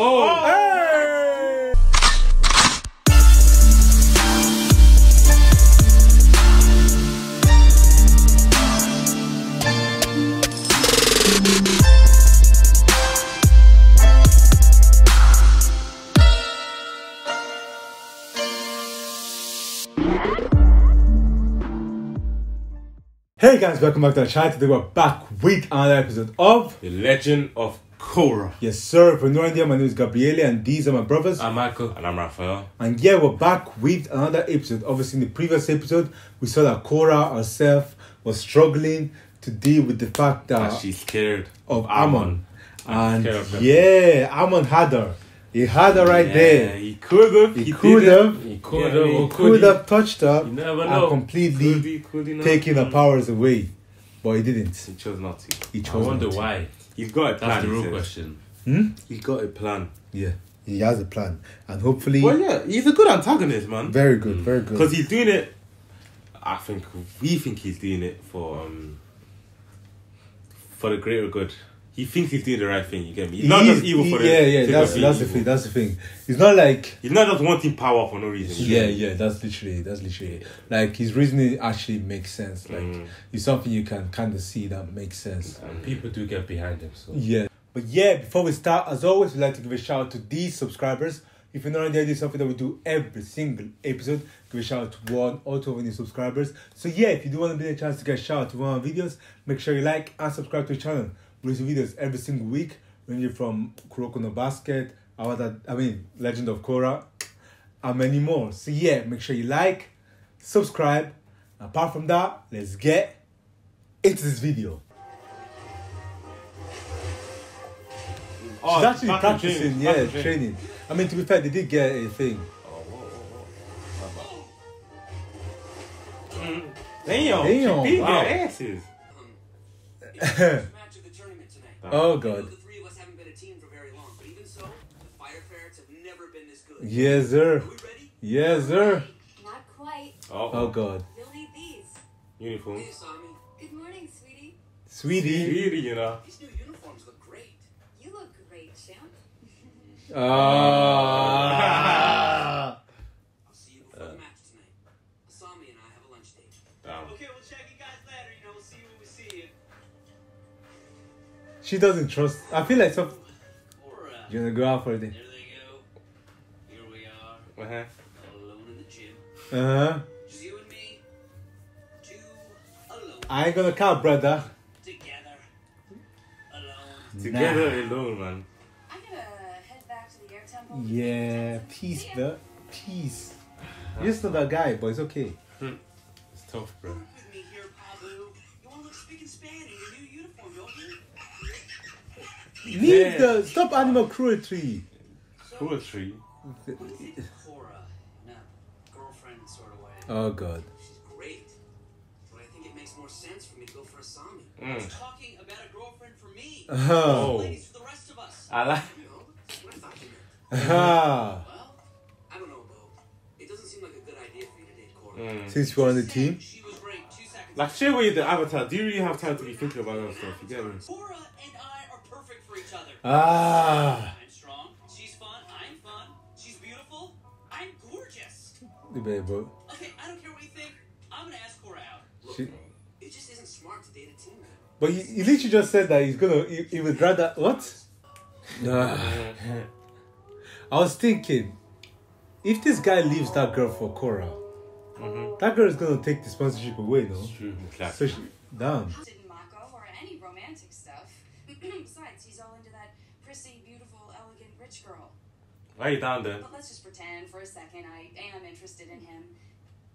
Oh! Hey! Hey guys, welcome back to the channel. Today we're back with another episode of The Legend of Korra. Yes sir, if you're new here, my name is Gabriele and these are my brothers. I'm Mako. And I'm Raphael. And yeah, we're back with another episode. Obviously in the previous episode, we saw that Korra herself was struggling to deal with the fact that she's scared of Amon. And yeah, Amon had her. He had her right there. He could have. He could have touched her and completely taken her powers away. But he didn't. He chose not to. He chose not to. Why. He's got a plan. That's the real question. He's got a plan. Yeah, he has a plan, and hopefully. Well, yeah, he's a good antagonist, man. Very good, very good. Because he's doing it. I think we think he's doing it for the greater good. He thinks he's doing the right thing. You get me? He's not just evil for it. Yeah, yeah. That's the thing. That's the thing. He's not like he's not just wanting power for no reason. Yeah, yeah. That's literally. Like his reasoning actually makes sense. Like it's something you can kind of see that makes sense. And people do get behind him. So yeah. But yeah, before we start, as always, we'd like to give a shout out to these subscribers. If you're not already, this is something that we do every single episode. Give a shout out to one or two of new subscribers. So yeah, if you do want to be a chance to get a shout out to one of our videos, make sure you like and subscribe to the channel. We release videos every single week, ranging from Kuroko no Basket, Avatar, Legend of Korra, and many more. So yeah, make sure you like, subscribe. Apart from that, let's get into this video. Oh, she's actually practicing, yeah, training. I mean, to be fair, they did get a thing. Oh, whoa. Damn, she beat their asses. Oh god. The three of us haven't been a team for very long, but even so, the fire ferrets have never been this good. Yes, sir. Are we ready? Yes, sir. Not quite. Oh god. You'll need these. Uniform. Good morning, sweetie. Sweetie, you know. These new uniforms look great. You look great, champ. I'll see you before the match tonight. Asami and I have a lunch date. Okay, we'll check you guys later, you know, we'll see you when we see you. She doesn't trust. I feel like some. You wanna go out for a day? There they go. Here we are. Alone in the gym. Just you and me. Two alone. I ain't gonna count, brother. Together. Alone. Together alone, man. I'm gonna head back to the air temple. Yeah, peace, bro. Peace. You're still that guy, but it's okay. It's tough, bro. With me here, Pablo. You wanna look spick and span in your new uniform, don't you? Leave the stop animal cruelty. Cruelty. Korra, in a girlfriend sort of way. Oh god. She's great, but I think it makes more sense for me to go for Asami. I was talking about a girlfriend for me. Oh. Ladies for the rest of us. I like. Well, I don't know, Bo. It doesn't seem like a good idea for you to date Korra. Since we're on the team. She was raped 2 seconds. Like, share with the Avatar. Do you really have time to be thinking about that stuff? You get me? Korra and I. Each other. I'm strong, she's fun, she's beautiful, I'm gorgeous. Okay, I don't care what you think, I'm gonna ask Korra out. Look, it just isn't smart to date a team. But he literally just said that he's gonna, he would rather, what? I was thinking, if this guy leaves that girl for Korra, that girl is gonna take the sponsorship away, no? True, so she, damn. Besides, he's all into that prissy, beautiful, elegant, rich girl. Why are you down there? But let's just pretend for a second I am interested in him.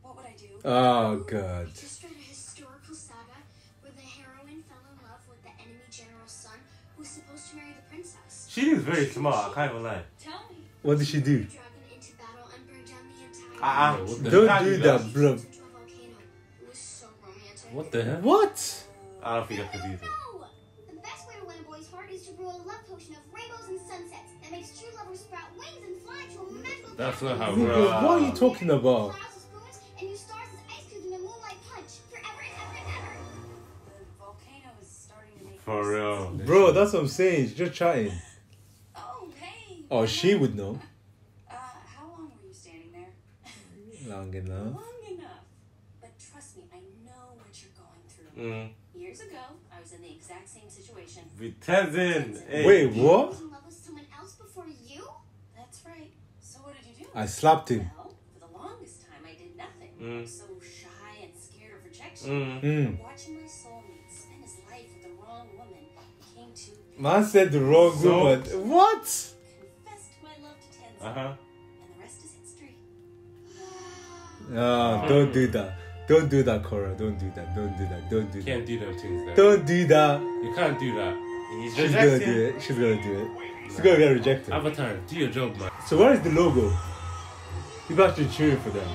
What would I do? Oh, God. I just read a historical saga where the heroine fell in love with the enemy general's son who's supposed to marry the princess. She is very smart, I can't even lie. Tell me. What did she do? Dragon into battle and burned down the entire world. Don't do that, bro. It was so romantic. What the hell? What? I don't think I could do that. That's not how. What are you talking about? And your stars as ice cubes in a moonlight punch forever and ever and ever. The volcano is starting to make. For real, bro. That's what I'm saying. She's just chatting. Oh hey. Oh, she would know. How long were you standing there? Long enough. Long enough. But trust me, I know what you're going through. Mm. Years ago, I was in the exact same situation. With Tenzin. Hey. Wait, what? I was in love with someone else before you? That's right. So what did you do? I slapped him. Well, for the longest time, I did nothing. Mm. I was so shy and scared of rejection. Mm. Watching my soulmate spend his life with the wrong woman came to... Man said the wrong woman. So, what? Uh-huh. And the rest is history. Don't do that. Don't do that, Korra. Don't do that. Don't do that. Don't do that. Can't do those things though. Don't do that. You can't do that. He's She's gonna do it. She's gonna do it. She's gonna get rejected. Avatar, do your job, man. So where is the logo? People actually cheering for them.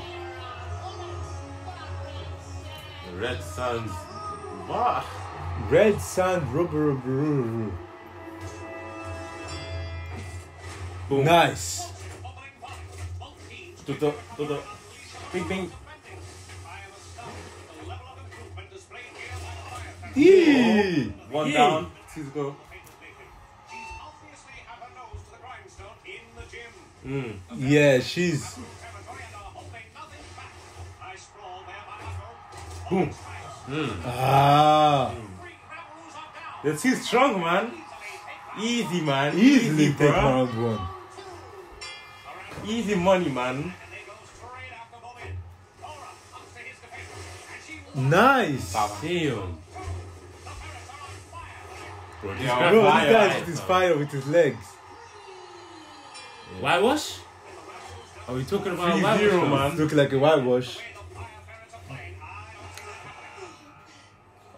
The Red Sands. Wow. Red Sand Rubber. Boom. Nice. Do. Bing, bing. Yee. One down. 2 to go. Mm. Yeah, she's... Boom. Mm. Ah. That's too strong, man. Easy, man. Easy, take round one. Easy money, man. Nice. Damn. Bro, this guy with his fire with his legs. Yeah. Whitewash? Are we talking about whitewash? 0, man. Look like a whitewash.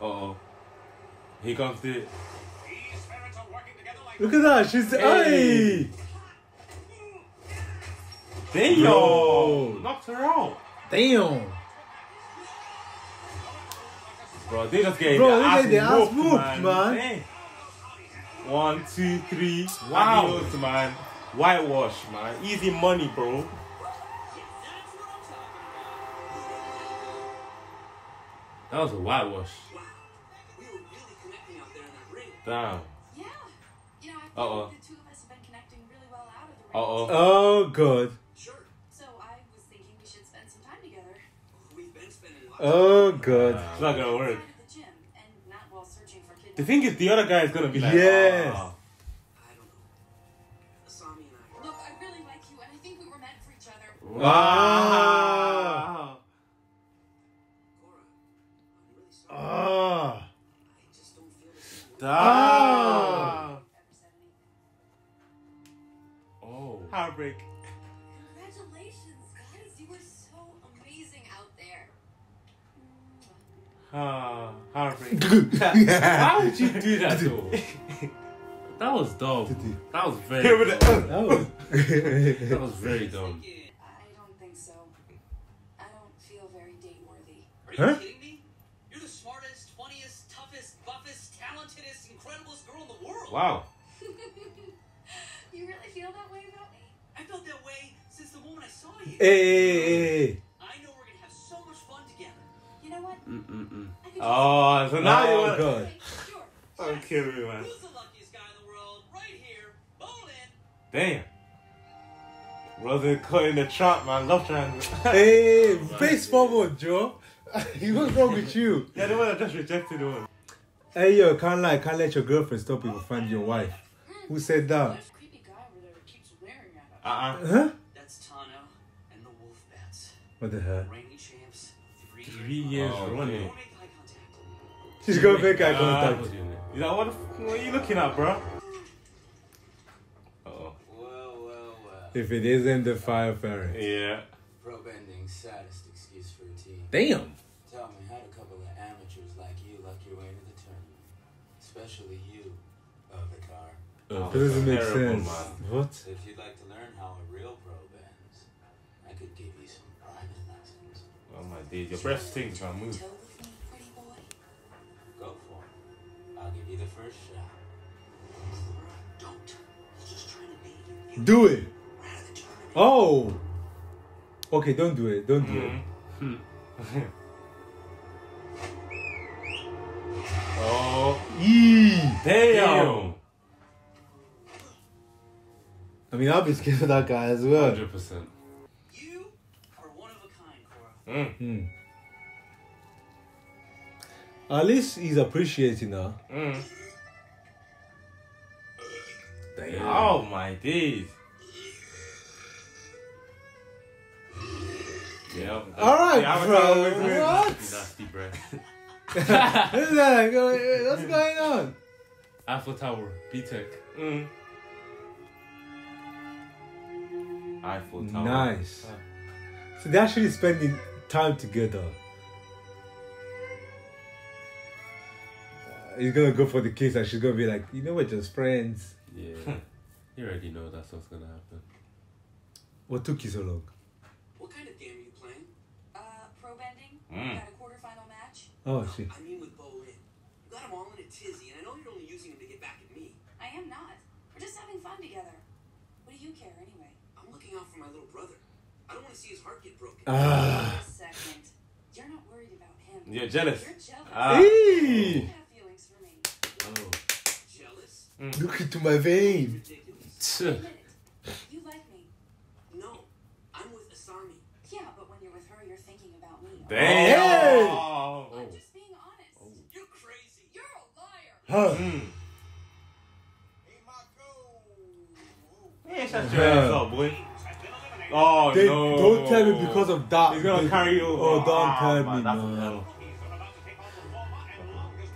Uh-oh. Here comes the... Look at that. She's... Hey. Damn! Bro. Knocked her out. Damn! Bro, they just get their ass whooped, man. 1, 2, 3. Wow, man. Whitewash, man. Easy money, bro. That was a whitewash. Wow. We were really connecting out there in that ring. Damn. Yeah. You know, I think the two of us have been connecting really well out of the ring. Oh, good. Oh, God. It's not gonna work. The thing is, the other guy is gonna be like, yes. Oh. I don't know. Asami and I. Look, I really like you, and I think we were meant for each other. Wow. I just don't feel the same. Oh. Heartbreak. Heartbreak. Why would you do that though? That was dumb. That was very dumb. That was very dumb. I don't think so. I don't feel very date worthy. Are you kidding me? You're the smartest, funniest, toughest, buffest, talentedest, incrediblest girl in the world. Wow. You really feel that way about me? I felt that way since the moment I saw you. Hey. Oh, so now you want to... Sure. Don't kill me, man. Who's the luckiest guy in the world? Right here, Bolin. Damn. Brother caught in the trap, man. Love triangle. Hey, face forward, Joe. What's wrong with you? Yeah, the one that just rejected the one. Hey, yo, can't let your girlfriend stop you from finding your wife. Who said that? There's a creepy guy over there who keeps wearing at us. Huh? That's Tano and the wolf bats. What the hell? Rainy champs. 3 years running. She's gonna make eye contact. He's like, what are you looking at, bro? Uh-oh. Well. If it isn't the fire parent. Yeah. Pro bending, saddest excuse for a team. Damn. Tell me, how'd a couple of amateurs like you luck your way into the tournament? Especially you, Avatar. That doesn't make sense. What? If you'd like to learn how a real pro bends, I could give you some private lessons. Oh my days, your breast things can move. Go for it. I'll give you the first shot. Don't. He's just trying to make you do it. Oh. Okay, don't do it. Don't do it. Oh. Damn. I mean, I'll be scared of that guy as well. 100%. You are one of a kind, Korra. Mm. At least he's appreciating her. Mm. Damn. Oh my days. Yeah. Alright, bro. What? Nasty breath. What's going on? Alpha Tower, B-Tech. Mm. Eiffel Tower. Nice. So they're actually spending time together. He's gonna go for the kiss and she's gonna be like, you know, we're just friends. Yeah. You already know that's what's gonna happen. What took you so long? What kind of game are you playing? Pro bending. Mm. Got a quarterfinal match. Oh, shit. I mean, with Bolin. You got them all in a tizzy, and I know you're only using him to get back at me. I am not. We're just having fun together. What do you care anyway? I'm looking out for my little brother. I don't want to see his heart get broken. Wait a second. You're not worried about him. You're jealous. You're jealous. Hey. Oh. Look into my vein. You like me? No, I'm with Asami. Yeah, but when you're with her, you're thinking about me. Damn! Oh. Oh. I'm just being honest. Oh. You're crazy. You're a liar. Huh. Mm. Hey, Mako. Hey, shut your ass up, boy. Oh, they, no. Don't tell me because of that. He's gonna carry you. Oh, don't tell me, man.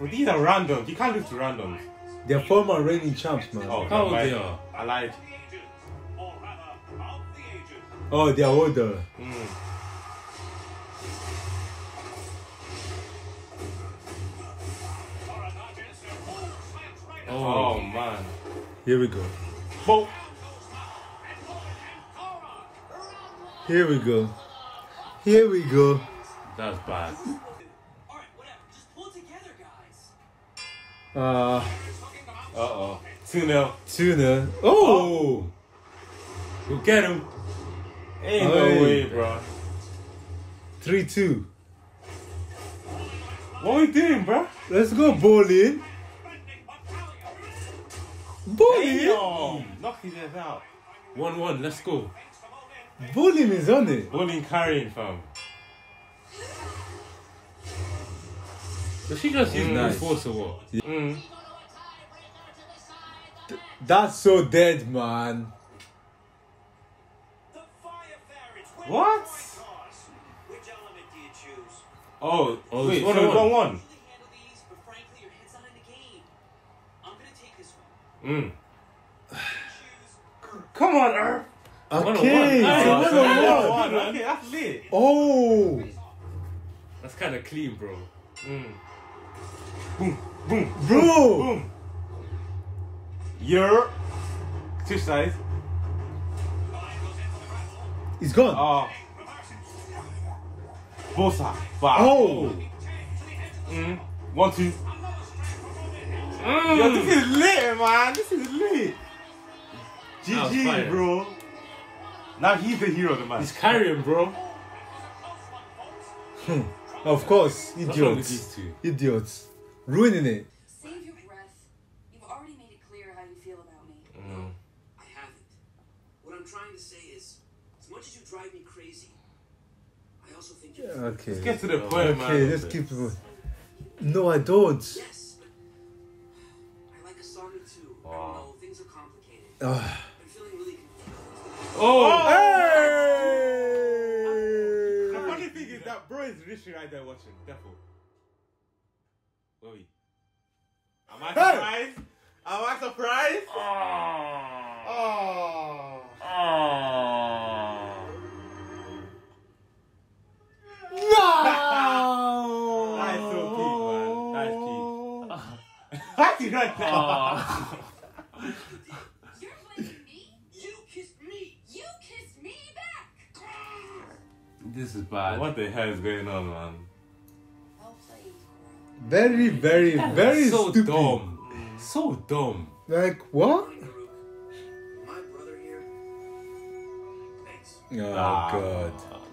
But these are randoms. You can't lose to randoms. They're former reigning champs, man. Oh, how old they are? I lied. Oh, they're older. Mm. Oh, man. Here we go. Boom. Here we go. Here we go. That's bad. Alright, whatever. Just pull together, guys. Uh-oh. 2-0. Oh! Go get him. Ain't no way, bro. 3-2. What we doing, bro? Let's go, Bolin. Bolin! Knock his ass out. 1-1, let's go. Bolin is on it. Bolin carrying, fam. But she just used nice force or what? Yeah. Mm. That's so dead, man. What? Which element do you choose? Oh, wait, one, so 1-1. I'm gonna take this one. Come on, Earth. Okay, 1-1. Okay, that's lit. Oh, that's kind of clean, bro. Mm. Boom, boom, bro. Boom, boom. You're two sides. He's gone. Both sides. Oh. Mm. 1-2. Mm. Yo, this is lit, man. This is lit. GG, bro. Now he's the hero of the match. He's carrying, bro. Of course, idiots. Idiots. Ruining it. Okay. Let's get to the point, man. Okay, let's keep it. No, I don't. Yes, I like Asami too. I know things are complicated. I'm feeling really confused. Oh, hey! The funny thing is that bro is literally right there watching. Definitely. Wait. Am I surprised? Am I surprised? Oh. Oh. Oh. Oh. You're blaming me? You kissed me! You kissed me back! This is bad. What the hell is going on, man? Very, very, very so stupid. Dumb. So dumb. Like, what? My brother here. Thanks. Oh,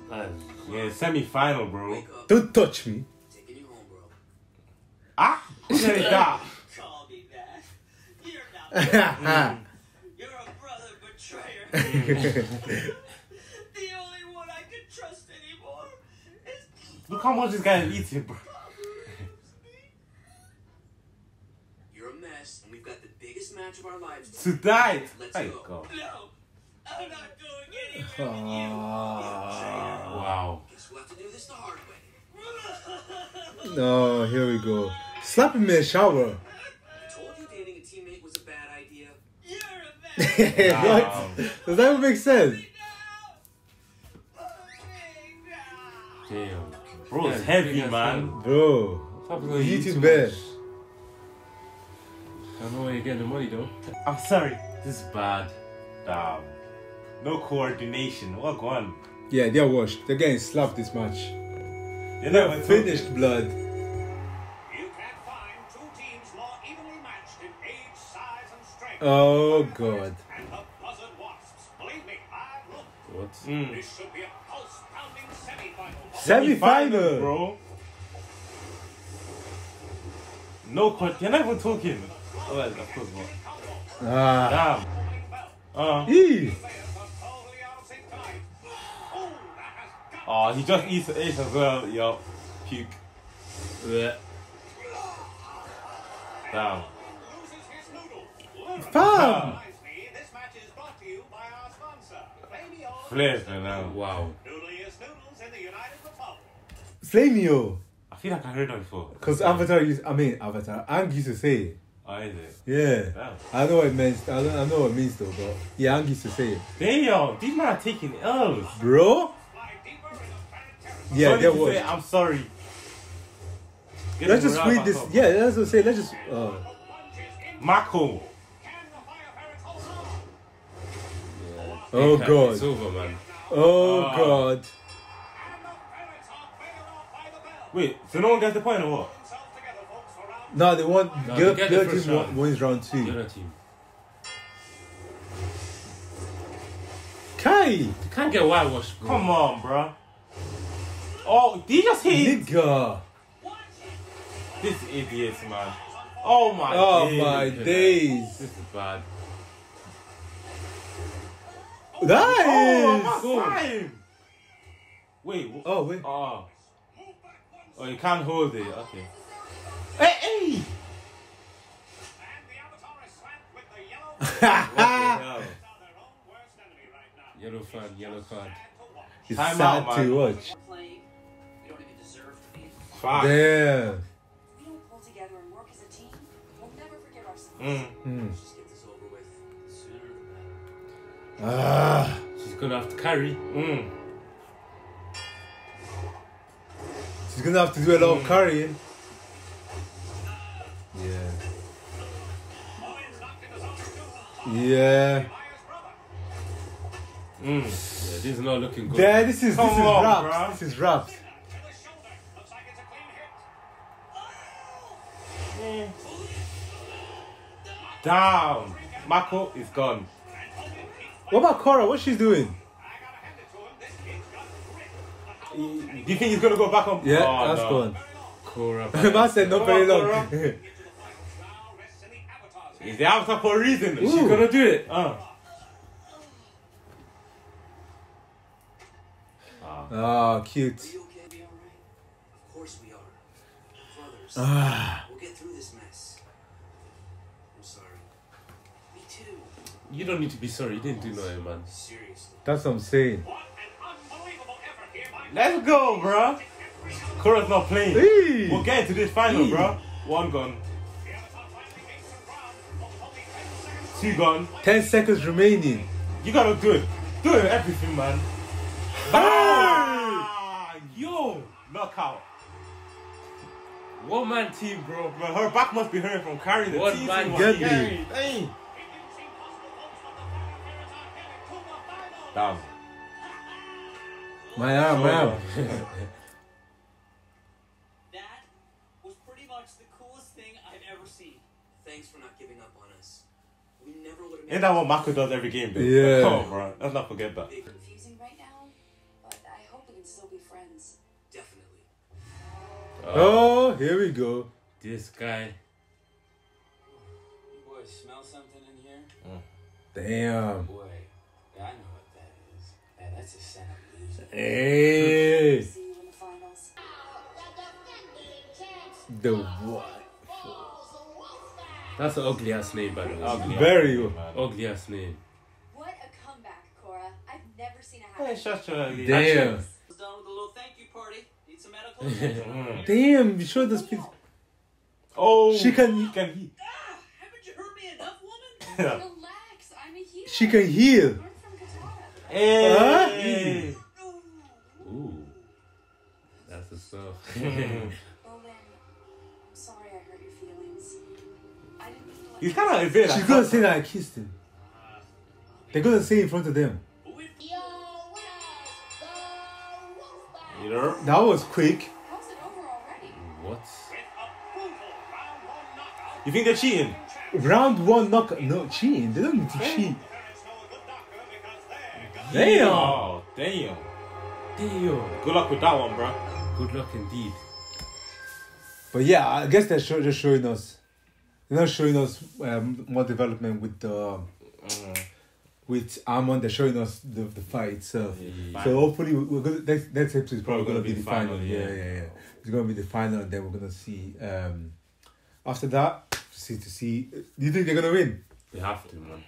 God. Yeah, semi-final, bro. Don't touch me. Taking you home, bro. Ah? You're a brother betrayed liar. The only one I can trust anymore is... Look how much this guy eats him, bro. You're a mess, and we've got the biggest match of our lives. To die! Let's go. No, I'm not going anywhere with you. Wow. Guess we'll have to do this the hard way. No, here we go. Slap him in the shower. Wow. What? Does that make sense? Damn. Bro, it's heavy, man. Bro. You too bad. I don't know where you're getting the money, though. I'm sorry. This is bad. Damn. No coordination. Walk on. Yeah, they're washed. They're getting slapped this match. They're never finished, blood. Oh God! And the buzzard wasps. Believe me, I've looked. What? This should be a pulse-pounding semi-final. Semi-final, bro. No cut. You're not even talking. Oh, well, of course not. Ah. Damn. Eee. Oh, he just eats it as well. Yo, puke. Blech. Damn. Fam! This match is brought to you by our sponsor, Flameo. Wow. Noodliest noodles in the United Republic. Flameo. I feel like I heard that before. Because Avatar used, Aang used to say it. Oh, is it? Yeah. Damn. I know what it means. I know what it means though, but yeah, Aang used to say it. Damn, these men are taking L's. Bro? Yeah, they were. I'm sorry. Let's just read this. Yeah, that's what I say. Let's just. Mako. Oh God! It's over, man. Oh God! Wait, so no one gets the point or what? No, they want. No, the team wins round two. The other team. Kai, you can't get whitewashed, bro. Come on, bro. Oh, did you just hit? Nigga, this idiot, man. Oh my. Oh days. My days. This is bad. That is! Oh, my God. Wait, what? Oh, wait. Oh. Oh, you can't hold it. Okay. Hey, hey! What the hell? Yellow flag, yellow card. It's time sad out, to watch. Fuck. Damn. We don't pull together and work as a team. We'll never forgive ourselves. Ah, she's gonna have to carry. She's gonna have to do a lot of carrying. Yeah. Yeah. Yeah, this is not looking good. Yeah, this is wrapped. Down. Mako is gone. What about Korra? What's she doing? Do you think he's gonna go back on? Yeah, oh, that's gone. Korra. Man said not very long. He's the Avatar for a reason. Ooh. She's gonna do it. Oh, cute. Of course we are. Brothers. We'll get through this mess. I'm sorry. Me too. You don't need to be sorry, you didn't do nothing, man. Seriously. That's what I'm saying. Let's go, bro. Korra's not playing. Eee. We'll get into this final, bro. One gone. Two gone. 10 seconds remaining. You gotta do it. Do it everything, man. Ah! Yo! Knockout. One man team, bro. Her back must be hurting from carrying the team. One man carry. Damn. My arm. That was pretty much the coolest thing I've ever seen. Thanks for not giving up on us. We never would have. Ain't that what Mako does every game, dude? Yeah. Come on, bro. Let's not forget that. It's confusing right now, but I hope we can still be friends. Definitely. Oh, here we go. This guy. You boys smell something in here? Damn. Oh, boy. Hey. See you in the finals. The what? That's an ugly ass name, by the way. Very ugly ass name. What a comeback, Korra. I've never seen a happy. Hey, damn. Done with a little thank you party. Need some medical attention. Damn, you sure this piece. Oh, she can heal. Ah, haven't you heard me enough, woman? Relax, I'm a healer. She can heal. Hey. Hey. Ooh, that's the stuff. Bolin, I'm sorry I hurt your feelings. I didn't mean to. He's kind of evil. She's gonna say that I kissed him. They're gonna say it in front of them. That was quick. How's it over already? What? You think they're cheating? Round one knockout. No, cheating. They don't need to cheat. Damn. Oh, damn. Damn. Good luck with that one, bro. Good luck indeed. But yeah, I guess they're just showing us. They're not showing us more development with the... with Amon, they're showing us the fight itself. Yeah. So hopefully, next episode is probably going to be the final. Yeah. It's going to be the final, and then we're going to see. After that, to see. Do you think they're going to win? They have to, man.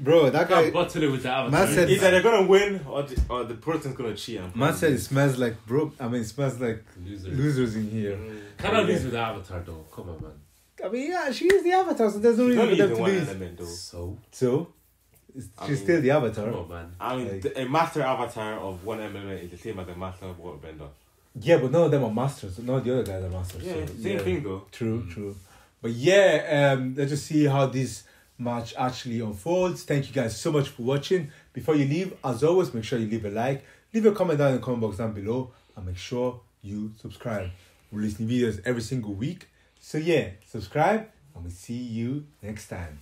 Bro, that guy... bottle it with the Avatar. Man said, either they're going to win, or the person's going to cheat. Man said it smells like it smells like losers in here. Cannot lose with the Avatar, though. Come on, man. I mean, yeah, she is the Avatar, so there's no reason for them to lose. Element, so? She's still the Avatar. Come on, man. I mean, a master Avatar of one element is the same as a master of waterbender. Yeah, but none of them are masters. None of the other guys are masters. Yeah, so, same thing though. True. But yeah, let's just see how this match actually unfolds. Thank you guys so much for watching. Before you leave, as always, make sure you leave a like. Leave a comment down in the comment box down below. And make sure you subscribe. We're releasing videos every single week. So yeah, subscribe. And we'll see you next time.